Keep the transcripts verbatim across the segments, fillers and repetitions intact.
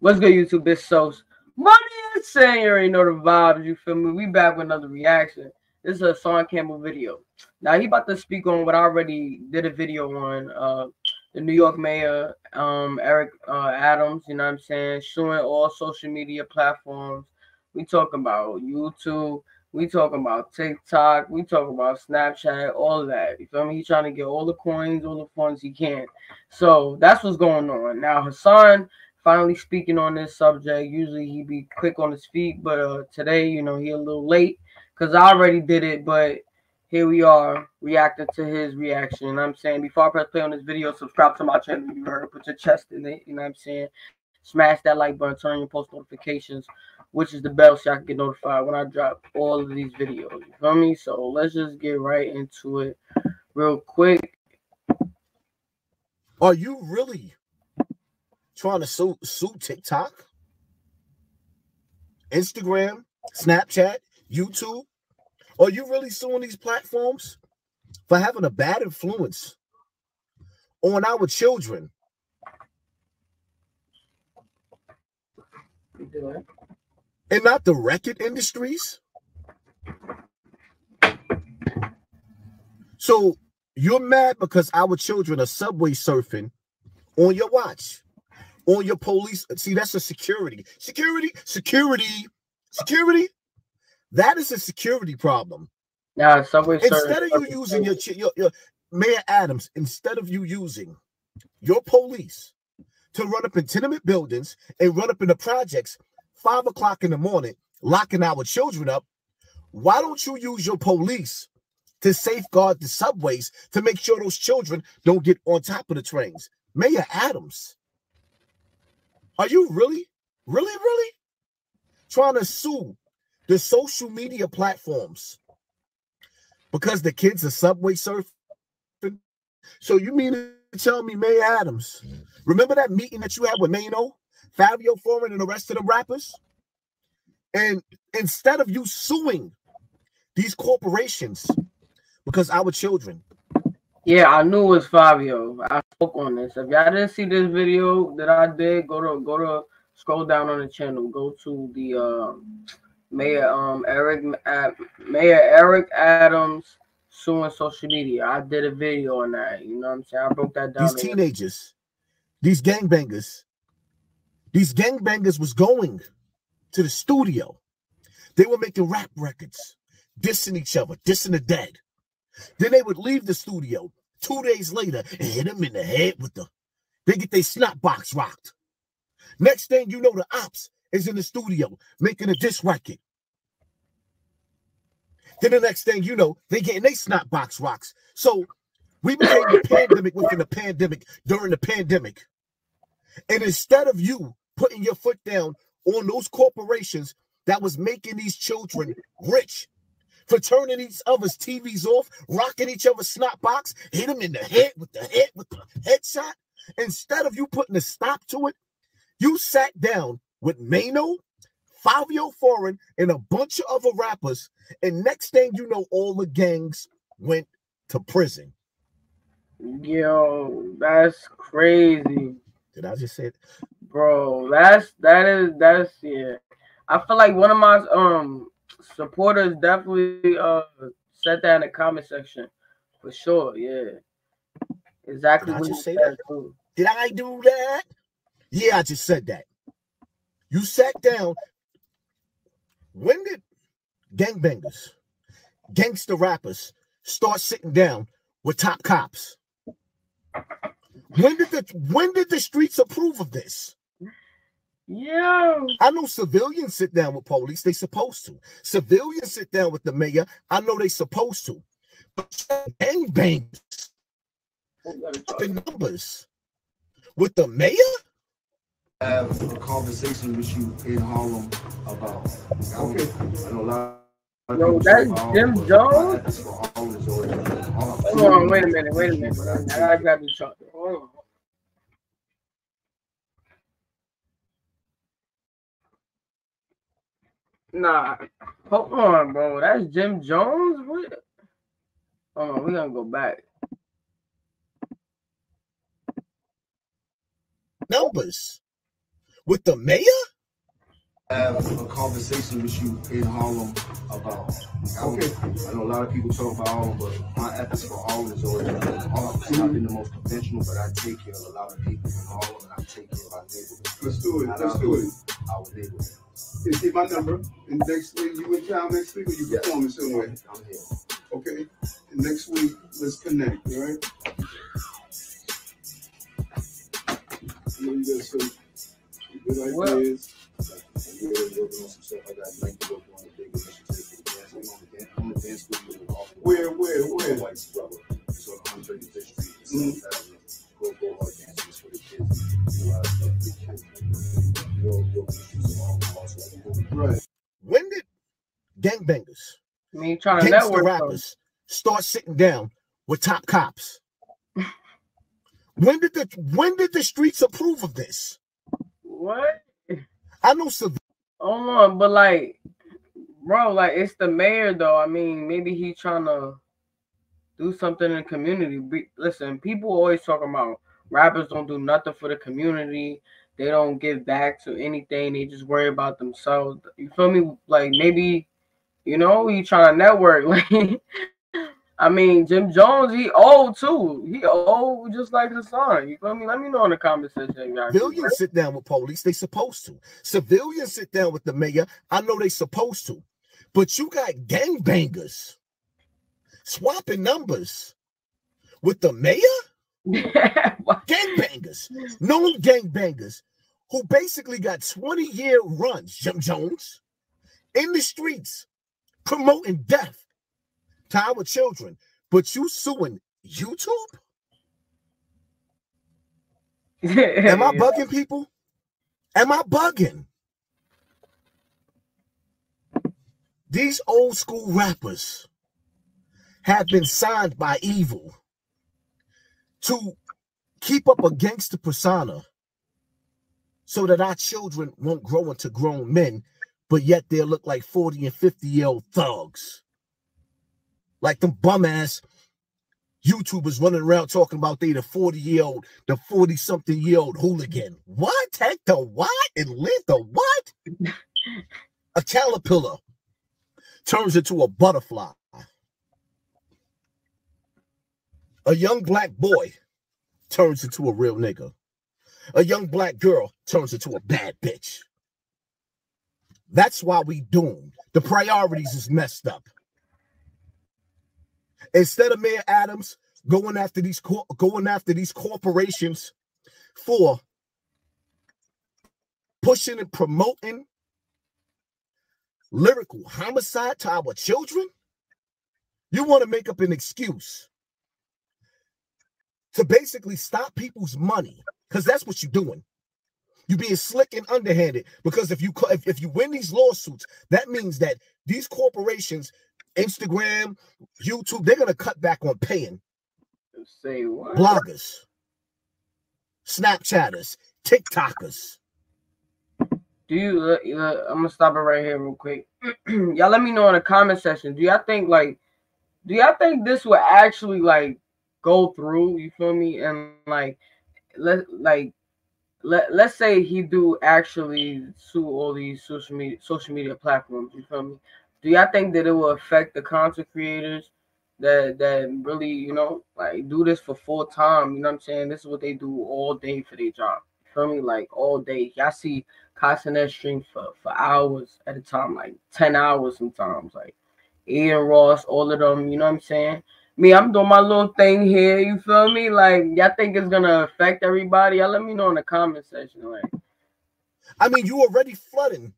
What's good, YouTube? It's Sos. Money and saying, you already know the vibes, you feel me? We back with another reaction. This is a Hassan Campbell video. Now, he about to speak on what I already did a video on. Uh, the New York mayor, um, Eric uh, Adams, you know what I'm saying? Suing all social media platforms. We talking about YouTube. We talking about TikTok. We talking about Snapchat, all of that. You feel me? He trying to get all the coins, all the funds he can. So, that's what's going on. Now, Hassan finally speaking on this subject. Usually he be quick on his feet, but uh, today, you know, he a little late because I already did it, but here we are reacting to his reaction. You know what I'm saying? Before I press play on this video, subscribe to my channel. You heard, put your chest in it. You know what I'm saying? Smash that like button, turn on your post notifications, which is the bell so I can get notified when I drop all of these videos. You feel me? So let's just get right into it real quick. Are you really trying to sue, sue TikTok, Instagram, Snapchat, YouTube? Are you really suing these platforms for having a bad influence on our children? Yeah. And not the record industries? So you're mad because our children are subway surfing on your watch. On your police, see, that's a security. Security, security, security. That is a security problem. Now, subway service. Instead of you using your, your, your Mayor Adams, instead of you using your police to run up in tenement buildings and run up in the projects five o'clock in the morning, locking our children up, why don't you use your police to safeguard the subways to make sure those children don't get on top of the trains? Mayor Adams, are you really, really, really trying to sue the social media platforms because the kids are subway surfing? So you mean to tell me, Mayor Adams, remember that meeting that you had with Maino, Fabio Foreign, and the rest of the rappers? And instead of you suing these corporations because our children... Yeah, I knew it was Fabio. I spoke on this. If y'all didn't see this video that I did, go to go to scroll down on the channel. Go to the uh, Mayor um Eric uh, Mayor Eric Adams suing social media. I did a video on that. You know what I'm saying? I broke that down. These teenagers, these gangbangers, these gangbangers was going to the studio. They were making rap records, dissing each other, dissing the dead. Then they would leave the studio. Two days later, and hit them in the head with the... They get their snot box rocked. Next thing you know, the ops is in the studio making a diss record. Then the next thing you know, they getting their snot box rocks. So we became the pandemic within the pandemic during the pandemic. And instead of you putting your foot down on those corporations that was making these children rich, for turning each other's T Vs off, rocking each other's snot box, hit them in the head with the head with the headshot. Instead of you putting a stop to it, you sat down with Maino, Fabio Foreign, and a bunch of other rappers, and next thing you know, all the gangs went to prison. Yo, that's crazy. Did I just say it? Bro, that's that is that's yeah. I feel like one of my um supporters definitely uh said that in the comment section for sure. Yeah, exactly. Did I just say that? Too. Did I do that? Yeah, I just said that. You sat down. When did gangbangers, gangster rappers start sitting down with top cops? When did the when did the streets approve of this? Yeah, I know civilians sit down with police. They supposed to. Civilians sit down with the mayor. I know they supposed to. But gangbangs up in numbers with the mayor. I have a conversation with you in Harlem about. Okay. I know a lot. Yo, that's Jim Jones. Hold on, wait a minute, wait a minute. I gotta grab the truck. Hold on. Nah, hold on, bro. That's Jim Jones. What? Hold on, we're gonna go back. Numbers with the mayor? I have a conversation with you in Harlem about. Okay. I know a lot of people talk about Harlem, but my efforts for Harlem is always Harlem. It's not been the most conventional, but I take care of a lot of people in Harlem, and I take care of our neighborhood. Let's do it. Let's do it. Our neighborhood. You see my number, and next week you in town next week, or you yes. performing somewhere? I'm here. Okay. And next week, let's connect. All right. You got some good ideas. Well, I'm working on some stuff. I got like to work on a big initiative. I'm on the dance school. Where, where, where? White Struggle. It's on one thirty-fifth Street. It's mm-hmm. Go, go hard dances for the kids. Do a lot of stuff. They can't. You're all issues of all costs. Right. When did gangbangers, I mean, trying to network rappers, start sitting down with top cops? When did the when did the streets approve of this? What? I know some. Hold on, but like, bro, like it's the mayor though. I mean, maybe he trying to do something in the community. Be, listen, people always talking about rappers don't do nothing for the community. They don't give back to anything. They just worry about themselves. You feel me? Like maybe, you know, he trying to network. Like, I mean, Jim Jones, he old too. He old just like Hassan. You feel me? Let me know in the comment section. Civilians sit down with police. They supposed to. Civilians sit down with the mayor. I know they supposed to. But you got gangbangers swapping numbers with the mayor? Gangbangers. Known gangbangers who basically got twenty-year runs, Jim Jones, in the streets promoting death to our children, but you suing YouTube? Am I bugging people? Am I bugging? These old school rappers have been signed by evil to keep up a gangster persona so that our children won't grow into grown men, but yet they'll look like forty and fifty year old thugs. Like them bum ass YouTubers running around talking about they the forty year old, the forty something year old hooligan. What? Heck the what? Atlanta what? A caterpillar turns into a butterfly. A young black boy turns into a real nigga. A young black girl turns into a bad bitch. That's why we doomed. The priorities is messed up. Instead of Mayor Adams going after these going after these corporations for pushing and promoting lyrical homicide to our children, you want to make up an excuse to basically stop people's money, because that's what you're doing. You're being slick and underhanded, because if you if, if you win these lawsuits, that means that these corporations, Instagram, YouTube, they're going to cut back on paying Say what? bloggers, Snapchatters, TikTokers. Do you, uh, uh, I'm going to stop it right here real quick. Y'all let me know in the comment section. Do y'all think like, do y'all think this will actually like go through, you feel me? And like, let, like, let, let's say he do actually sue all these social media, social media platforms, you feel me? Do y'all think that it will affect the content creators that that really, you know, like do this for full time? You know what I'm saying? This is what they do all day for their job. You feel me? Like all day. Y'all see Casanet's stream for, for hours at a time, like ten hours sometimes. Like Ian Ross, all of them, you know what I'm saying? Me, I'm doing my little thing here, you feel me? Like y'all think it's gonna affect everybody? Y'all let me know in the comment section. Like, I mean, you already flooding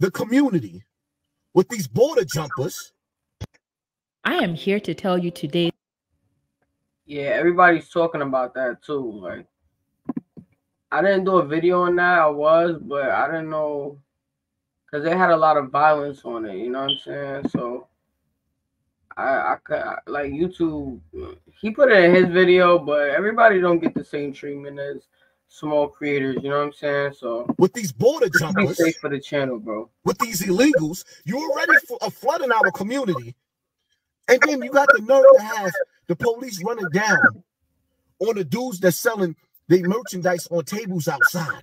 the community with these border jumpers. I am here to tell you today. Yeah, everybody's talking about that too. Like, I didn't do a video on that. I was, but I didn't know because they had a lot of violence on it. You know what I'm saying? So I, I could like YouTube. He put it in his video, but everybody don't get the same treatment as small creators, you know what I'm saying? So with these border jumpers, safe for the channel, bro. With these illegals, you already are flooding our community, and then you got the nerve to have the police running down on the dudes that's selling their merchandise on tables outside.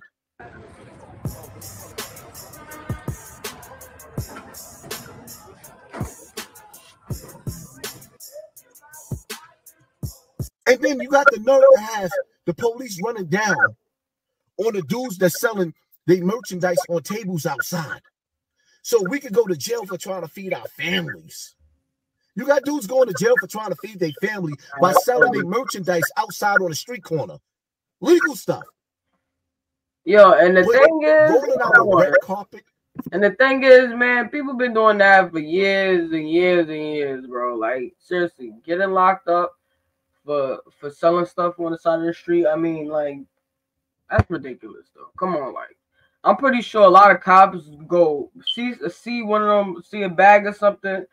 And then you got the nerve to have the police running down on the dudes that's selling their merchandise on tables outside. So we could go to jail for trying to feed our families. You got dudes going to jail for trying to feed their family by selling their merchandise outside on the street corner. Legal stuff. Yo, and the We're thing is, rolling out on red carpet. And the thing is, man, people been doing that for years and years and years, bro. Like, seriously, getting locked up for for selling stuff on the side of the street. I mean, like, that's ridiculous, though. Come on, like, I'm pretty sure a lot of cops go see see one of them, see a bag or something.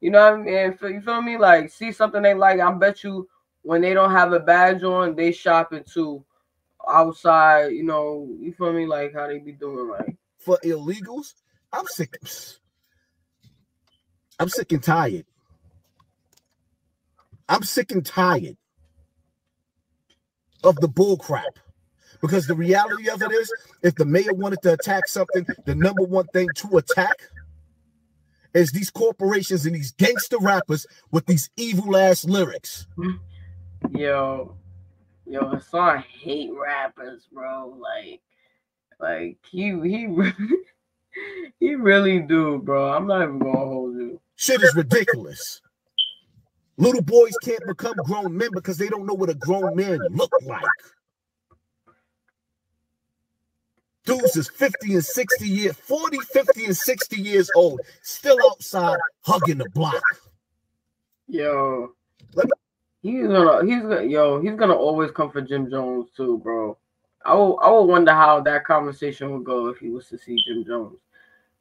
You know what I mean? And you feel me? Like, see something they like. I bet you when they don't have a badge on, they shopping too outside. You know, you feel me? Like how they be doing, like for illegals. I'm sick. I'm sick and tired. I'm sick and tired of the bull crap. Because the reality of it is, if the mayor wanted to attack something, the number one thing to attack is these corporations and these gangster rappers with these evil ass lyrics. Yo, yo, Hassan hate rappers, bro. Like, like he he he really do, bro. I'm not even gonna hold you. Shit is ridiculous. Little boys can't become grown men because they don't know what a grown man look like. Dudes is fifty and sixty years, forty, fifty, and sixty years old, still outside hugging the block. Yo, he's gonna, he's gonna, yo, he's gonna always come for Jim Jones too, bro. I will, I will wonder how that conversation would go if he was to see Jim Jones,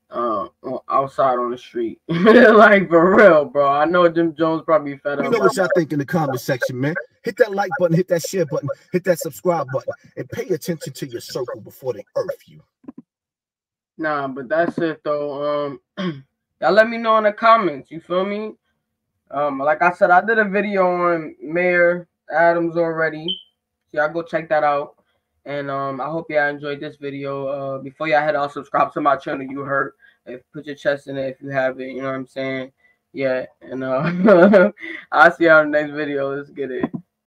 uh, outside on the street, like for real, bro. I know Jim Jones probably fed up. You know what y'all think in the comment section, man. Hit that like button, hit that share button, hit that subscribe button, and pay attention to your circle before they earth you. Nah, but that's it, though. Um, y'all let me know in the comments, you feel me? Um, like I said, I did a video on Mayor Adams already. So y'all go check that out. And um, I hope y'all enjoyed this video. Uh, before y'all head out, subscribe to my channel, you heard. If, put your chest in it if you have it, you know what I'm saying? Yeah, and uh, I'll see y'all in the next video. Let's get it.